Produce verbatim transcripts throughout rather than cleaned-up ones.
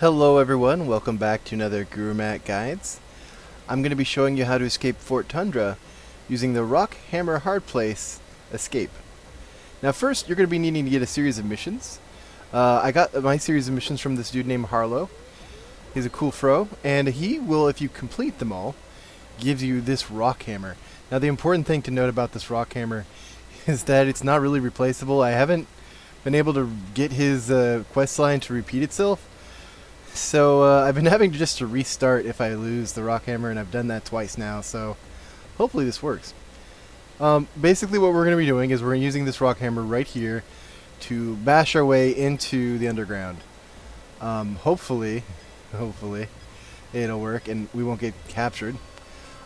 Hello everyone, welcome back to another GuruMatt Guides. I'm going to be showing you how to escape Fort Tundra using the Rock Hammer Hard Place Escape. Now first, you're going to be needing to get a series of missions. Uh, I got my series of missions from this dude named Harlow. He's a cool fro, and he will, if you complete them all, give you this rock hammer. Now the important thing to note about this rock hammer is that it's not really replaceable. I haven't been able to get his uh, quest line to repeat itself. So uh, I've been having just to restart if I lose the rock hammer, and I've done that twice now, so hopefully this works. Um, basically what we're going to be doing is we're using this rock hammer right here to bash our way into the underground. Um, hopefully, hopefully it'll work and we won't get captured.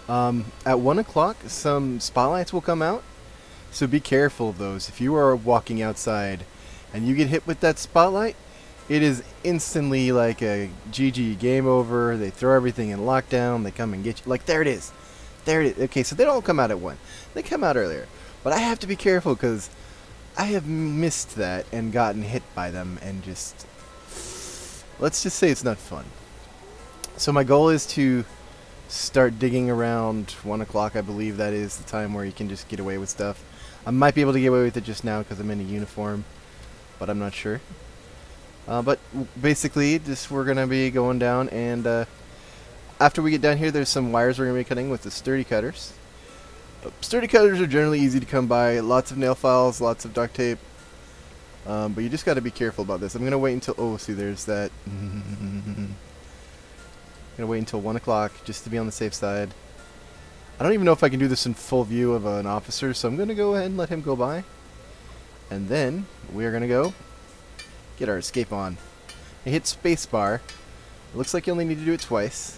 Um, at one o'clock some spotlights will come out, so be careful of those. If you are walking outside and you get hit with that spotlight, it is instantly like a G G, game over. They throw everything in lockdown. They come and get you. Like, there it is. There it is. Okay, so they don't come out at one. They come out earlier. But I have to be careful because I have missed that and gotten hit by them and just... let's just say it's not fun. So my goal is to start digging around one o'clock. I believe that is the time where you can just get away with stuff. I might be able to get away with it just now because I'm in a uniform, but I'm not sure. Uh, but basically, just we're going to be going down, and uh, after we get down here, there's some wires we're going to be cutting with the sturdy cutters. Uh, sturdy cutters are generally easy to come by. Lots of nail files, lots of duct tape. Um, but you just got to be careful about this. I'm going to wait until... oh, see, there's that. I'm going to wait until one o'clock just to be on the safe side. I don't even know if I can do this in full view of uh, an officer, so I'm going to go ahead and let him go by. And then we are going to go... get our escape on. I hit spacebar. It looks like you only need to do it twice.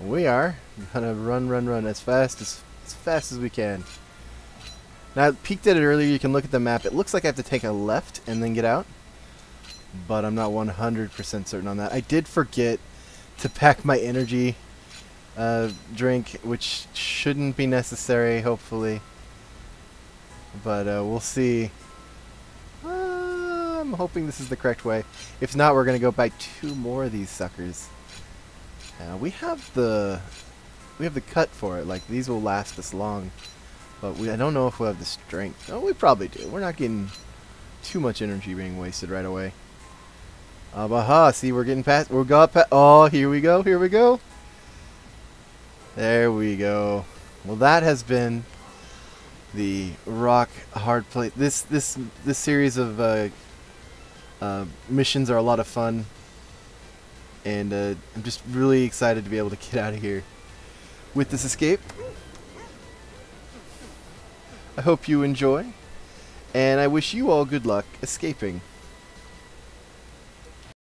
We are gonna run, run, run as fast as as fast as we can. Now, I peeked at it earlier. You can look at the map. It looks like I have to take a left and then get out, but I'm not one hundred percent certain on that. I did forget to pack my energy uh, drink, which shouldn't be necessary, hopefully, but uh, we'll see. I'm hoping this is the correct way. If not, we're going to go buy two more of these suckers. Uh, we have the we have the cut for it. Like, these will last us long. But we, I don't know if we'll have the strength. Oh, we probably do. We're not getting too much energy being wasted right away. Uh, but ha, see, we're getting past. We're got past. Oh, here we go. Here we go. There we go. Well, that has been the Rock Hard Place. This, this, this series of... Uh, Uh, missions are a lot of fun, and uh, I'm just really excited to be able to get out of here with this escape. I hope you enjoy, and I wish you all good luck escaping.